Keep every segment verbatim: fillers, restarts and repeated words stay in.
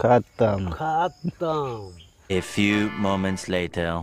खत्म खत्म। A few moments later.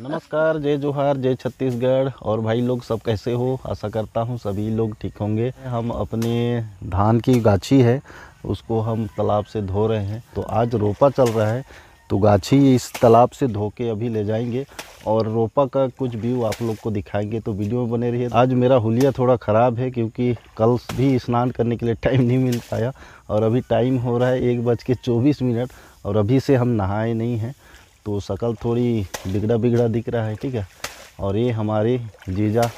नमस्कार, जय जोहार, जय छत्तीसगढ़। और भाई लोग सब कैसे हो? आशा करता हूँ सभी लोग ठीक होंगे। हम अपने धान की गाछी है उसको हम तालाब से धो रहे हैं। तो आज रोपा चल रहा है तो गाछी इस तालाब से धो के अभी ले जाएंगे और रोपा का कुछ व्यू आप लोग को दिखाएंगे, तो वीडियो में बने रहिए। आज मेरा हुलिया थोड़ा ख़राब है क्योंकि कल भी स्नान करने के लिए टाइम नहीं मिल पाया और अभी टाइम हो रहा है एक बज के चौबीस मिनट और अभी से हम नहाए नहीं हैं तो शकल थोड़ी बिगड़ा बिगड़ा दिख रहा है, ठीक है। और ये हमारे जीजा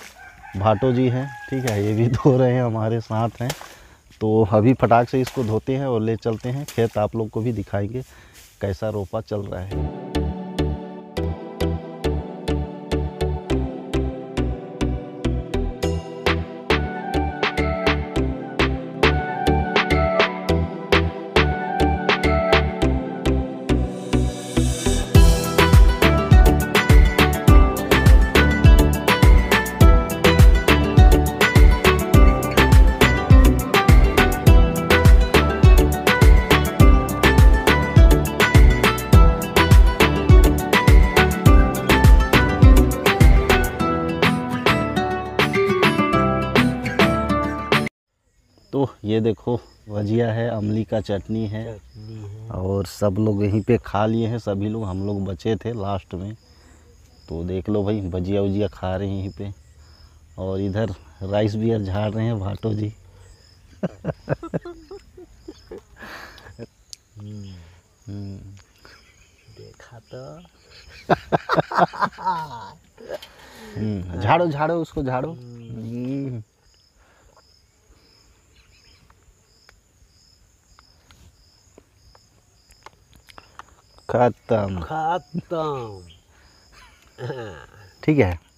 भाटो जी हैं, ठीक है, ये भी धो रहे हैं, हमारे साथ हैं। तो अभी फटाक से इसको धोते हैं और ले चलते हैं खेत, आप लोग को भी दिखाएंगे कैसा रोपा चल रहा है। तो ये देखो भजिया है, अमली का चटनी है, है। और सब लोग यहीं पे खा लिए हैं सभी लोग, हम लोग बचे थे लास्ट में। तो देख लो भाई, भजिया उजिया खा रहे हैं यहीं पे। और इधर राइस बियर झाड़ रहे हैं भाटो जी। देखा तो झाड़ो झाड़ो उसको झाड़ो। खत्म खत्म, ठीक है।